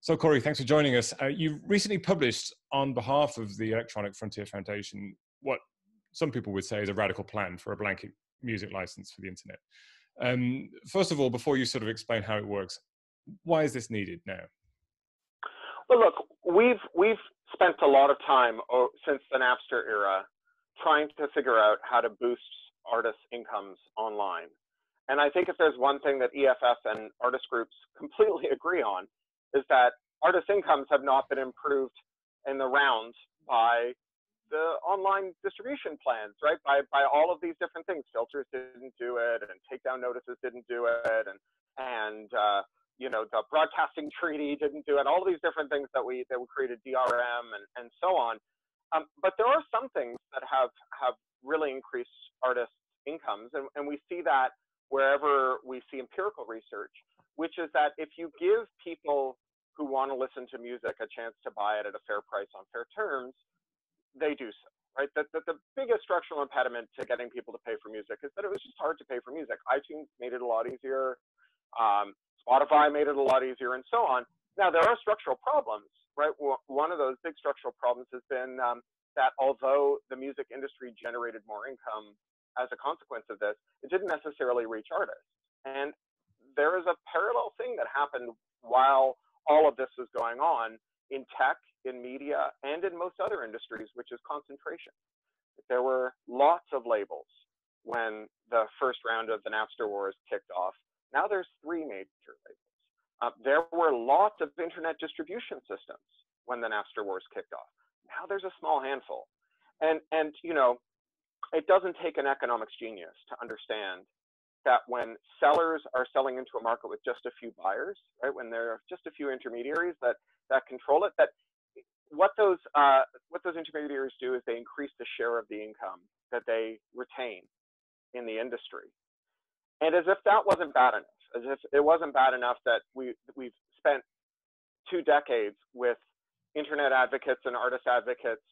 So Cory, thanks for joining us. You recently published on behalf of the Electronic Frontier Foundation what some people would say is a radical plan for a blanket music license for the internet. First of all, before you sort of explain how it works, why is this needed now? Well, look, we've spent a lot of time since the Napster era trying to figure out how to boost artists' incomes online. And I think if there's one thing that EFF and artist groups completely agree on, is that artists' incomes have not been improved in the round by the online distribution plans, right? By all of these different things. Filters didn't do it, and takedown notices didn't do it, and you know, the broadcasting treaty didn't do it, all of these different things that we created, DRM and so on. But there are some things that have really increased artists' incomes, and we see that wherever we see empirical research, which is that if you give people who want to listen to music a chance to buy it at a fair price on fair terms, they do so, right? The biggest structural impediment to getting people to pay for music is that it was just hard to pay for music. iTunes made it a lot easier. Spotify made it a lot easier, and so on. Now, there are structural problems, right? One of those big structural problems has been that although the music industry generated more income as a consequence of this, it didn't necessarily reach artists. And there is a parallel thing that happened while all of this was going on in tech, in media, and in most other industries, which is concentration. There were lots of labels when the first round of the Napster wars kicked off. Now there's three major labels. There were lots of internet distribution systems when the Napster wars kicked off. Now there's a small handful. And you know, it doesn't take an economics genius to understand that when sellers are selling into a market with just a few buyers, right, when there are just a few intermediaries that control it, that what those intermediaries do is they increase the share of the income that they retain in the industry. And as if that wasn't bad enough, as if it wasn't bad enough that we've spent 2 decades with internet advocates and artist advocates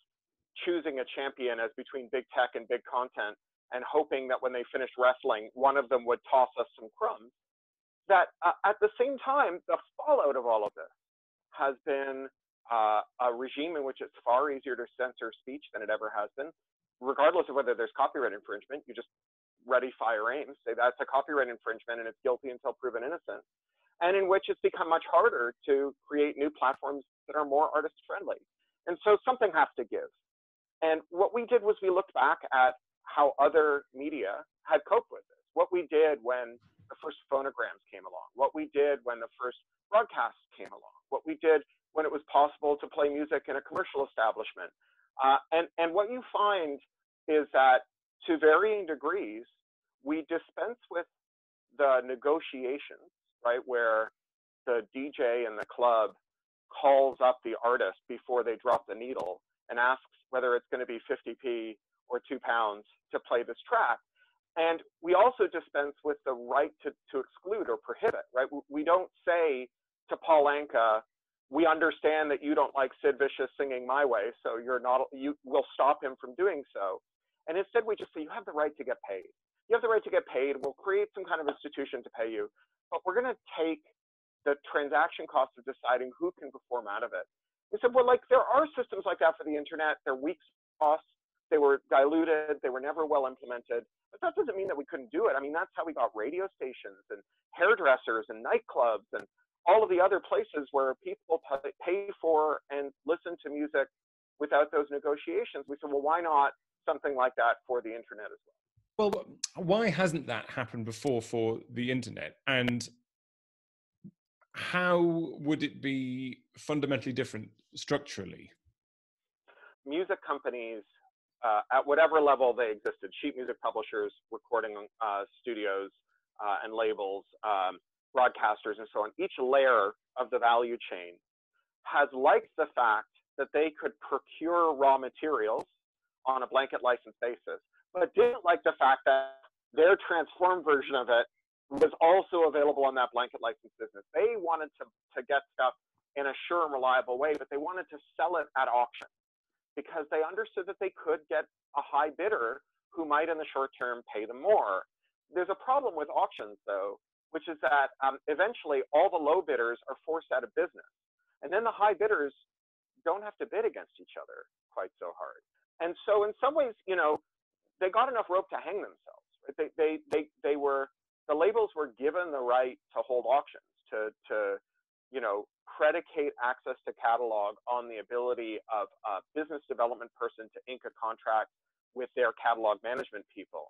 choosing a champion as between big tech and big content, and hoping that when they finished wrestling, one of them would toss us some crumbs, that at the same time, the fallout of all of this has been a regime in which it's far easier to censor speech than it ever has been, regardless of whether there's copyright infringement. You just ready, fire, aim, say that's a copyright infringement and it's guilty until proven innocent, and in which it's become much harder to create new platforms that are more artist-friendly. And so something has to give. And what we did was we looked back at how other media had coped with this, what we did when the first phonograms came along, what we did when the first broadcasts came along, what we did when it was possible to play music in a commercial establishment. And what you find is that to varying degrees, we dispense with the negotiations, right, where the DJ in the club calls up the artist before they drop the needle and asks whether it's going to be 50p or £2 to play this track. And we also dispense with the right to exclude or prohibit, right? We don't say to Paul Anka, we understand that you don't like Sid Vicious singing My Way, so you will stop him from doing so. And instead we just say, you have the right to get paid. You have the right to get paid. We'll create some kind of institution to pay you, but we're going to take the transaction cost of deciding who can perform out of it. We said, well, like, there are systems like that for the internet. They're weak sauce. They were diluted. They were never well implemented. But that doesn't mean that we couldn't do it. I mean, that's how we got radio stations and hairdressers and nightclubs and all of the other places where people pay for and listen to music without those negotiations. We said, well, why not something like that for the internet as well? Well, why hasn't that happened before for the internet? And how would it be fundamentally different structurally? Music companies, at whatever level they existed, sheet music publishers, recording studios and labels, broadcasters and so on, each layer of the value chain has liked the fact that they could procure raw materials on a blanket license basis, but didn't like the fact that their transformed version of it was also available on that blanket license business. They wanted to get stuff in a sure and reliable way, but they wanted to sell it at auction because they understood that they could get a high bidder who might in the short term pay them more. There's a problem with auctions though, which is that eventually all the low bidders are forced out of business. And then the high bidders don't have to bid against each other quite so hard. And so in some ways, you know, they got enough rope to hang themselves. Right? They were, the labels were given the right to hold auctions, to you know, predicate access to catalog on the ability of a business development person to ink a contract with their catalog management people,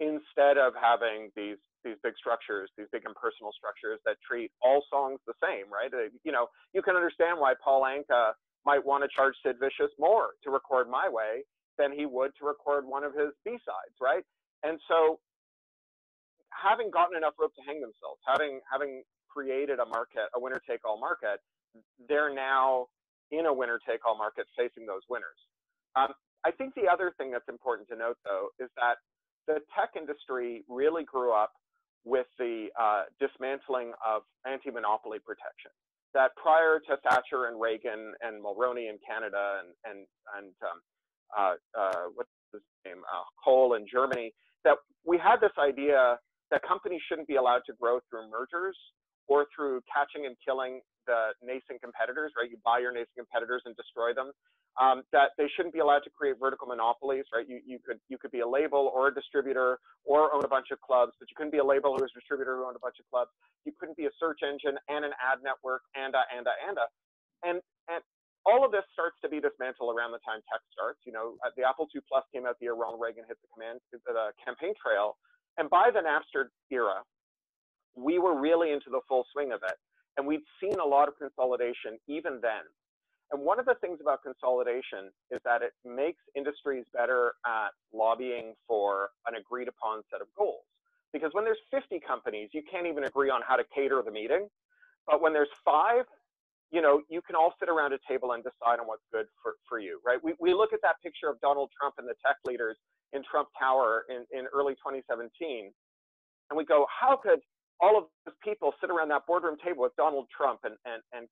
instead of having these big structures, these big impersonal structures that treat all songs the same, right? You know, you can understand why Paul Anka might want to charge Sid Vicious more to record My Way than he would to record one of his B-sides, right? And so having gotten enough rope to hang themselves, having created a market, a winner-take-all market, they're now in a winner-take-all market facing those winners. I think the other thing that's important to note, though, is that the tech industry really grew up with the dismantling of anti-monopoly protection. That prior to Thatcher and Reagan and Mulroney in Canada and what's his name, Kohl in Germany, that we had this idea that companies shouldn't be allowed to grow through mergers or through catching and killing the nascent competitors, right? You buy your nascent competitors and destroy them. That they shouldn't be allowed to create vertical monopolies, right? You could be a label or a distributor or own a bunch of clubs, but you couldn't be a label who was a distributor who owned a bunch of clubs. You couldn't be a search engine and an ad network and all of this starts to be dismantled around the time tech starts. You know, the Apple II Plus came out the year Ronald Reagan hit the campaign trail, and by the Napster era, we were really into the full swing of it, and we'd seen a lot of consolidation even then. And one of the things about consolidation is that it makes industries better at lobbying for an agreed upon set of goals. Because when there's 50 companies, you can't even agree on how to cater the meeting. But when there's 5, you know, you can all sit around a table and decide on what's good for you, right? We look at that picture of Donald Trump and the tech leaders in Trump Tower in early 2017, and we go, how could all of those people sit around that boardroom table with Donald Trump and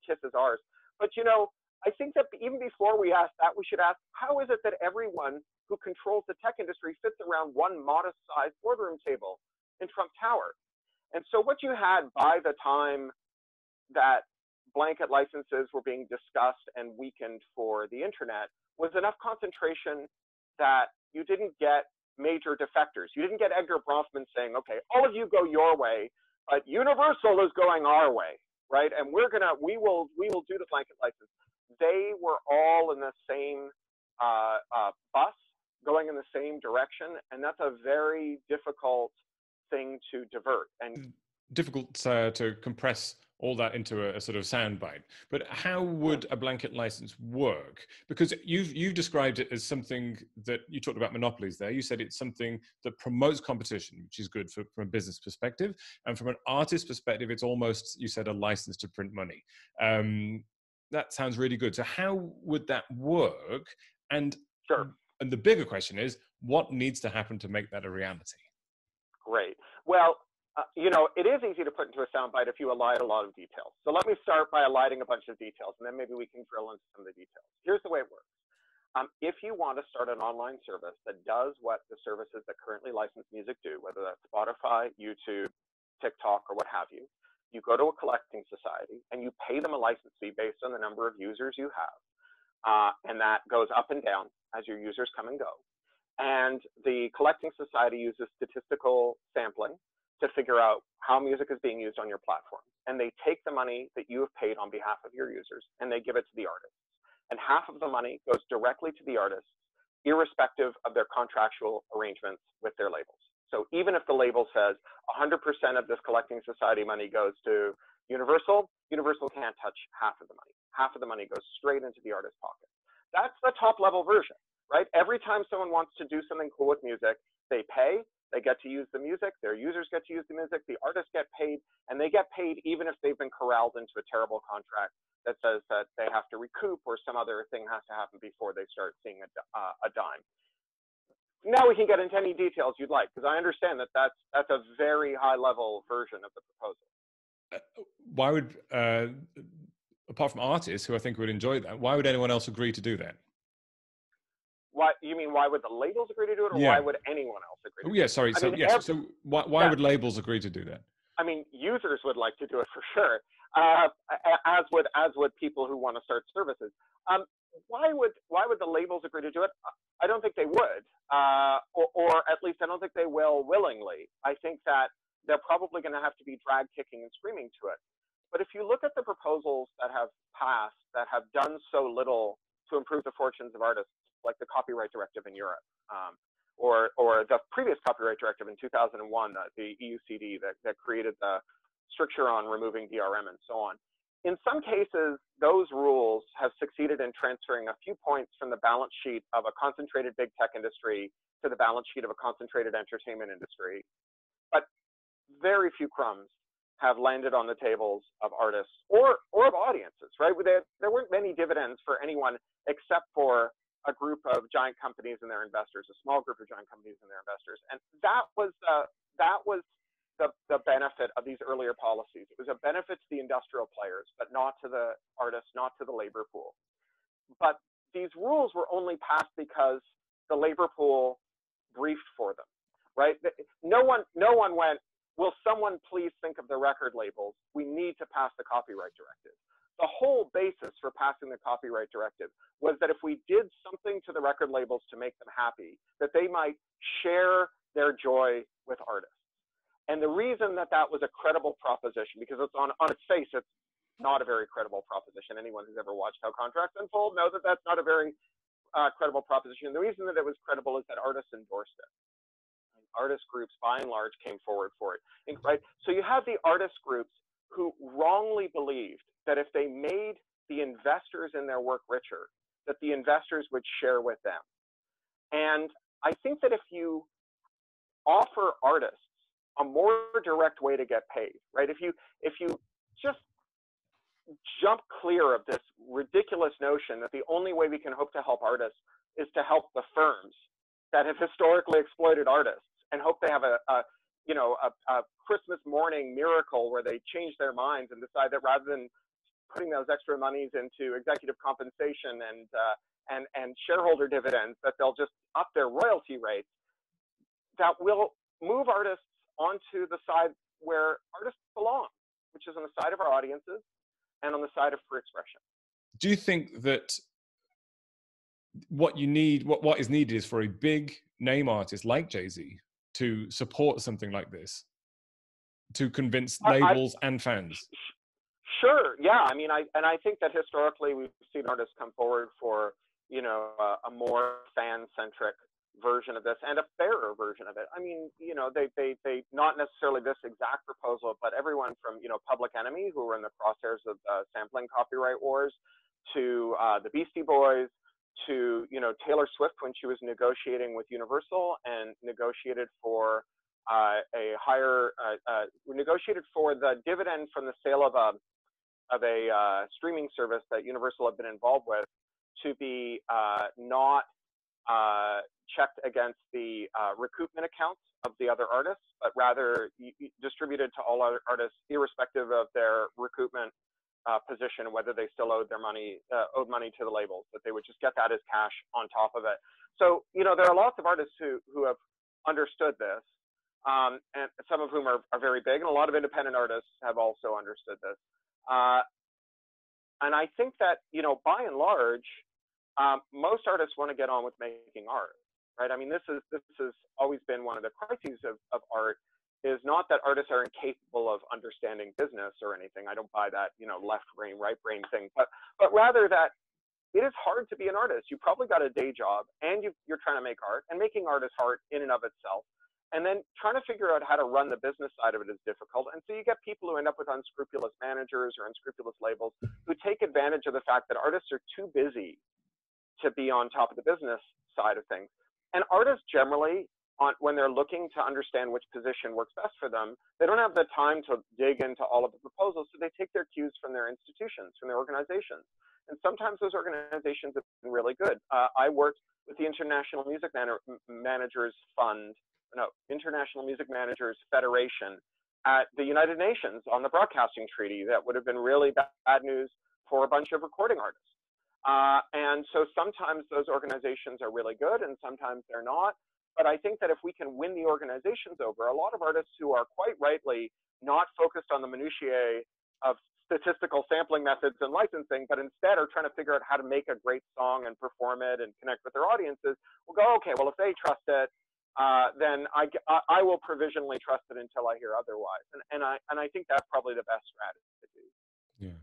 kiss his arse? But, you know, I think that even before we ask that, we should ask, how is it that everyone who controls the tech industry sits around one modest-sized boardroom table in Trump Tower? And so what you had by the time that blanket licenses were being discussed and weakened for the internet was enough concentration that you didn't get major defectors. You didn't get Edgar Bronfman saying, okay, all of you go your way, but Universal is going our way, right? And we will do the blanket license. They were all in the same bus, going in the same direction, and that's a very difficult thing to divert. And difficult to compress all that into a sort of soundbite. But how would a blanket license work? Because you've described it as something that you talked about monopolies there. You said it's something that promotes competition, which is good from a business perspective, and from an artist perspective, it's almost, you said, a license to print money. That sounds really good. So how would that work? And sure. And the bigger question is, what needs to happen to make that a reality? Great. Well, you know, it is easy to put into a soundbite if you elide a lot of details. So let me start by eliding a bunch of details, and then maybe we can drill into some of the details. Here's the way it works. If you want to start an online service that does what the services that currently license music do, whether that's Spotify, YouTube, TikTok, or what have you, you go to a collecting society and you pay them a license fee based on the number of users you have. And that goes up and down as your users come and go. And the collecting society uses statistical sampling to figure out how music is being used on your platform. And they take the money that you have paid on behalf of your users and they give it to the artists. And half of the money goes directly to the artists, irrespective of their contractual arrangements with their labels. So even if the label says 100% of this collecting society money goes to Universal, Universal can't touch half of the money. Half of the money goes straight into the artist's pocket. That's the top level version, right? Every time someone wants to do something cool with music, they pay, they get to use the music, their users get to use the music, the artists get paid, and they get paid even if they've been corralled into a terrible contract that says that they have to recoup or some other thing has to happen before they start seeing a dime. Now we can get into any details you'd like, because I understand that that's a very high-level version of the proposal. Why would, apart from artists, who I think would enjoy that, why would anyone else agree to do that? Why, you mean why would the labels agree to do it, or yeah. Why would anyone else agree to do it? Yeah, sorry. So why would labels agree to do that? I mean, users would like to do it for sure, as would people who want to start services. Why would the labels agree to do it? I don't think they would, or at least I don't think they will willingly. I think that they're probably going to have to be dragged kicking and screaming to it. But if you look at the proposals that have passed that have done so little to improve the fortunes of artists, like the copyright directive in Europe, or the previous copyright directive in 2001, the EUCD that created the stricture on removing DRM and so on. In some cases, those rules have succeeded in transferring a few points from the balance sheet of a concentrated big tech industry to the balance sheet of a concentrated entertainment industry. But very few crumbs have landed on the tables of artists or of audiences, right? There weren't many dividends for anyone except for a group of giant companies and their investors, a small group of giant companies and their investors. And that was the benefit of these earlier policies. It was a benefit to the industrial players, but not to the artists, not to the labor pool. But these rules were only passed because the labor pool briefed for them, right? No one went, will someone please think of the record labels? We need to pass the copyright directive. The whole basis for passing the copyright directive was that if we did something to the record labels to make them happy, that they might share their joy with artists. And the reason that was a credible proposition, because it's on its face, it's not a very credible proposition. Anyone who's ever watched How Contracts Unfold knows that that's not a very credible proposition. The reason that it was credible is that artists endorsed it. And artist groups, by and large, came forward for it. And, right? So you have the artist groups who wrongly believed that if they made the investors in their work richer, that the investors would share with them. And I think that if you offer artists a more direct way to get paid, right? If you just jump clear of this ridiculous notion that the only way we can hope to help artists is to help the firms that have historically exploited artists and hope they have a Christmas morning miracle where they change their minds and decide that rather than putting those extra monies into executive compensation and shareholder dividends, that they'll just up their royalty rates, that will move artists onto the side where artists belong, which is on the side of our audiences and on the side of free expression. Do you think that what is needed is for a big name artist like Jay-Z to support something like this, to convince labels and fans? Sure, yeah. I mean, I think that historically we've seen artists come forward for, a more fan-centric version of this and a fairer version of it. I mean, they not necessarily this exact proposal, but everyone from Public Enemy, who were in the crosshairs of sampling copyright wars, to the Beastie Boys, to Taylor Swift when she was negotiating with Universal and negotiated for the dividend from the sale of a streaming service that Universal had been involved with to be not checked against the recoupment accounts of the other artists, but rather distributed to all other artists, irrespective of their recoupment position, whether they still owed money to the labels, that they would just get that as cash on top of it. So, there are lots of artists who have understood this, and some of whom are very big, and a lot of independent artists have also understood this. And I think that, by and large, most artists want to get on with making art, right? I mean, this has always been one of the crises of art, is not that artists are incapable of understanding business or anything. I don't buy that, left brain, right brain thing, but rather that it is hard to be an artist. You probably got a day job and you're trying to make art, and making art is hard in and of itself. And then trying to figure out how to run the business side of it is difficult. And so you get people who end up with unscrupulous managers or unscrupulous labels who take advantage of the fact that artists are too busy to be on top of the business side of things. And artists generally, when they're looking to understand which position works best for them, they don't have the time to dig into all of the proposals, so they take their cues from their institutions, from their organizations. And sometimes those organizations have been really good. I worked with the International Music Managers International Music Managers Federation at the United Nations on the broadcasting treaty that would have been really bad news for a bunch of recording artists. And so sometimes those organizations are really good and sometimes they're not. But I think that if we can win the organizations over, a lot of artists who are quite rightly not focused on the minutiae of statistical sampling methods and licensing, but instead are trying to figure out how to make a great song and perform it and connect with their audiences, will go, okay, well, if they trust it, then I will provisionally trust it until I hear otherwise. And I think that's probably the best strategy. Yeah.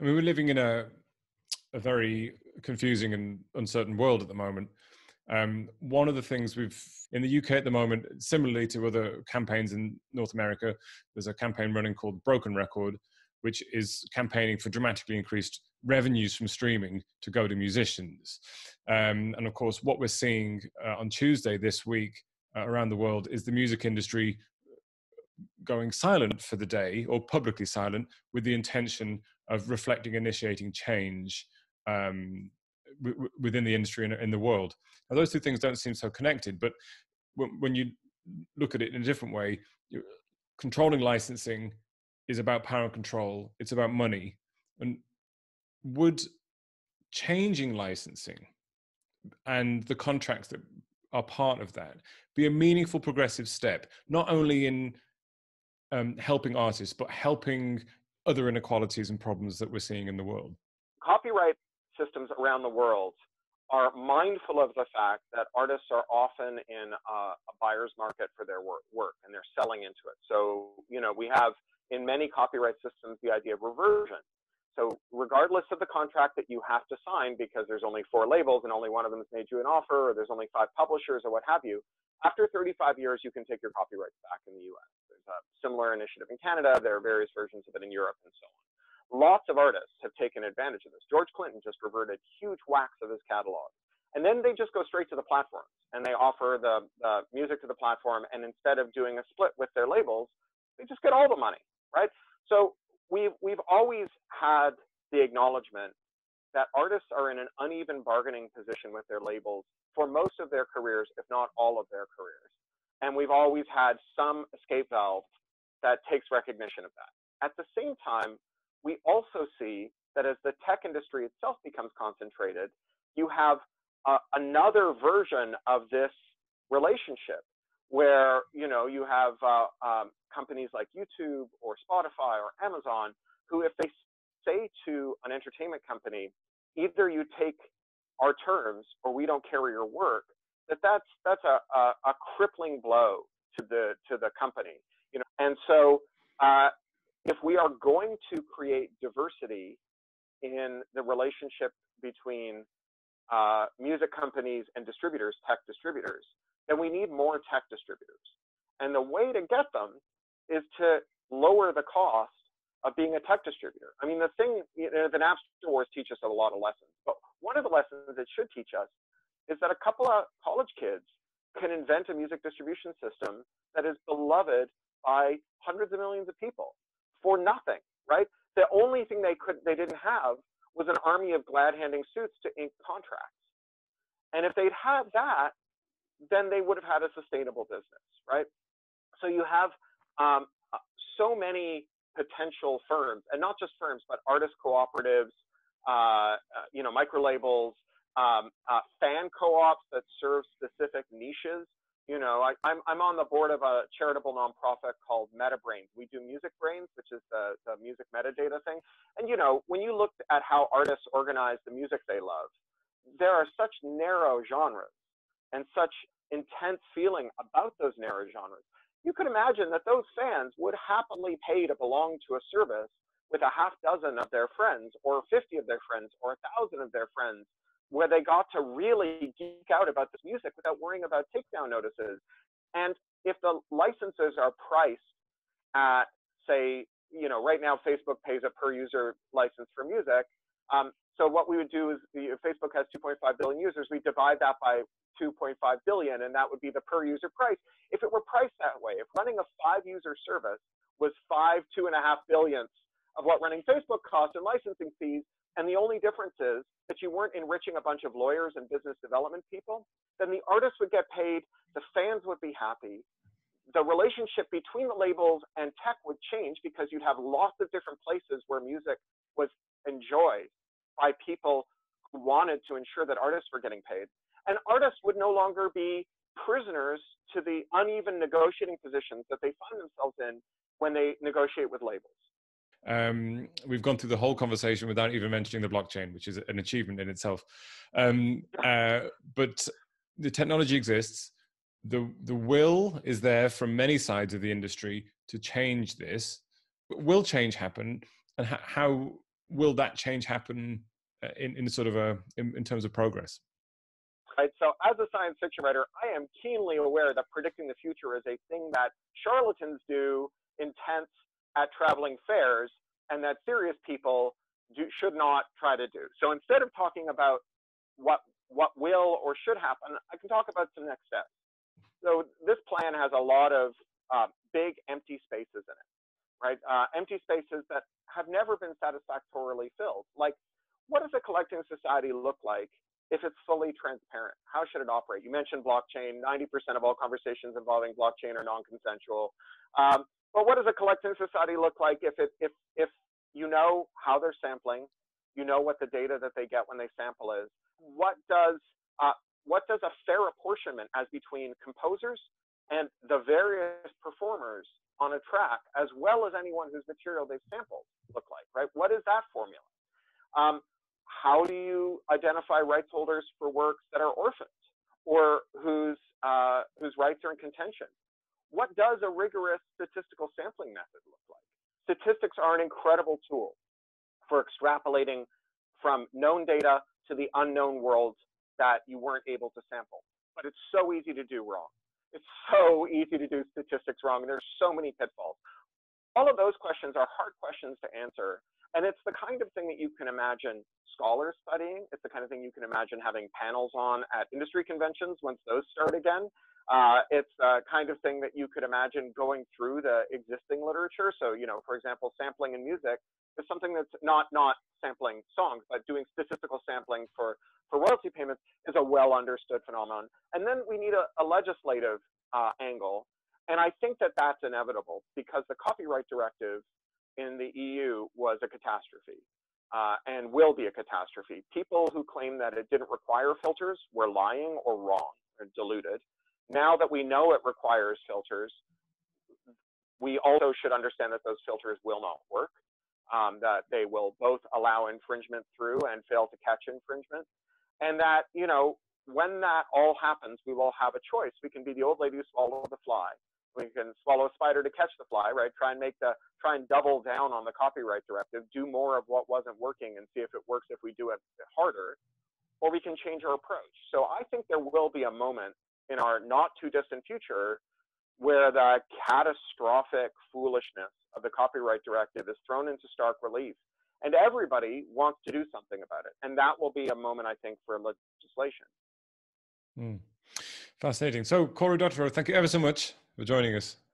I mean, we're living in a very confusing and uncertain world at the moment. One of the things we've in the UK at the moment, similarly to other campaigns in North America, there's a campaign running called Broken Record, which is campaigning for dramatically increased revenues from streaming to go to musicians. And of course, what we're seeing on Tuesday this week around the world is the music industry going silent for the day, or publicly silent, with the intention of reflecting, initiating change within the industry and in the world. Now, those two things don't seem so connected, but when you look at it in a different way, controlling licensing is about power and control. It's about money. And would changing licensing and the contracts that are part of that be a meaningful progressive step, not only in helping artists, but helping other inequalities and problems that we're seeing in the world? Copyright systems around the world are mindful of the fact that artists are often in a buyer's market for their work, and they're selling into it. So, you know, we have in many copyright systems the idea of reversion. So regardless of the contract that you have to sign, because there's only 4 labels and only one of them has made you an offer, or there's only 5 publishers or what have you, after 35 years, you can take your copyrights back in the US. There's a similar initiative in Canada. There are various versions of it in Europe and so on. Lots of artists have taken advantage of this. George Clinton just reverted huge whacks of his catalog. And then they just go straight to the platforms and they offer the music to the platform. And instead of doing a split with their labels, they just get all the money, right? So we've always had the acknowledgement that artists are in an uneven bargaining position with their labels for most of their careers, if not all of their careers. And we've always had some escape valve that takes recognition of that. At the same time, we also see that as the tech industry itself becomes concentrated, you have another version of this relationship where, you know, you have companies like YouTube or Spotify or Amazon who, if they say to an entertainment company, either you take our terms or we don't carry your work, that's a crippling blow to the company, you know. And so if we are going to create diversity in the relationship between music companies and distributors, tech distributors, then we need more tech distributors. And the way to get them is to lower the cost of being a tech distributor. I mean, the thing, you know, the Napster wars teach us a lot of lessons, but one of the lessons it should teach us is that a couple of college kids can invent a music distribution system that is beloved by hundreds of millions of people for nothing, right? The only thing they didn't have was an army of glad-handing suits to ink contracts. And if they'd had that, then they would have had a sustainable business, right? So you have so many potential firms, and not just firms, but artist cooperatives, you know, micro labels, fan co-ops that serve specific niches. You know, I'm on the board of a charitable nonprofit called MetaBrain. We do MusicBrainz, which is the music metadata thing. And, you know, when you look at how artists organize the music they love, there are such narrow genres and such intense feeling about those narrow genres. You could imagine that those fans would happily pay to belong to a service with a half dozen of their friends or 50 of their friends or 1,000 of their friends, where they got to really geek out about this music without worrying about takedown notices. And if the licenses are priced at, say, you know, right now Facebook pays a per user license for music. So what we would do is, if Facebook has 2.5 billion users, we divide that by 2.5 billion, and that would be the per user price. If it were priced that way, if running a 5-user service was 5 2.5 billionths of what running Facebook costs and licensing fees, and the only difference is that you weren't enriching a bunch of lawyers and business development people, then the artists would get paid, the fans would be happy, the relationship between the labels and tech would change because you'd have lots of different places where music was enjoyed by people who wanted to ensure that artists were getting paid. And artists would no longer be prisoners to the uneven negotiating positions that they find themselves in when they negotiate with labels. We've gone through the whole conversation without even mentioning the blockchain, which is an achievement in itself. But the technology exists. The will is there from many sides of the industry to change this. Will change happen? And how will that change happen in terms of progress? Right, so as a science fiction writer, I am keenly aware that predicting the future is a thing that charlatans do in tents at traveling fairs, and that serious people should not try to do. So instead of talking about what will or should happen, I can talk about some next steps. So this plan has a lot of big empty spaces in it, right? Empty spaces that have never been satisfactorily filled. Like, what does a collecting society look like if it's fully transparent? How should it operate? You mentioned blockchain. 90% of all conversations involving blockchain are non-consensual. But what does a collecting society look like if you know how they're sampling, you know what the data that they get when they sample is? What does a fair apportionment as between composers and the various performers on a track, as well as anyone whose material they've sampled, look like, right? What is that formula? How do you identify rights holders for works that are orphaned or whose rights are in contention? What does a rigorous statistical sampling method look like? Statistics are an incredible tool for extrapolating from known data to the unknown worlds that you weren't able to sample. But it's so easy to do wrong. It's so easy to do statistics wrong, and there's so many pitfalls. All of those questions are hard questions to answer. And it's the kind of thing that you can imagine scholars studying. It's the kind of thing you can imagine having panels on at industry conventions once those start again. It's the kind of thing that you could imagine going through the existing literature. So, you know, for example, sampling in music is something that's not sampling songs, but doing statistical sampling for royalty payments is a well understood phenomenon. And then we need a legislative angle. And I think that that's inevitable because the copyright directive in the EU was a catastrophe and will be a catastrophe. People who claim that it didn't require filters were lying or wrong or deluded. Now that we know it requires filters, we also should understand that those filters will not work, that they will both allow infringement through and fail to catch infringement. And that, you know, when that all happens, we will have a choice. We can be the old lady who swallowed the fly. We can swallow a spider to catch the fly, right? Try and double down on the copyright directive, do more of what wasn't working and see if it works if we do it harder, or we can change our approach. So I think there will be a moment in our not too distant future where the catastrophic foolishness of the copyright directive is thrown into stark relief and everybody wants to do something about it. And that will be a moment, I think, for legislation. Fascinating. So Cory Doctorow, thank you ever so much for joining us.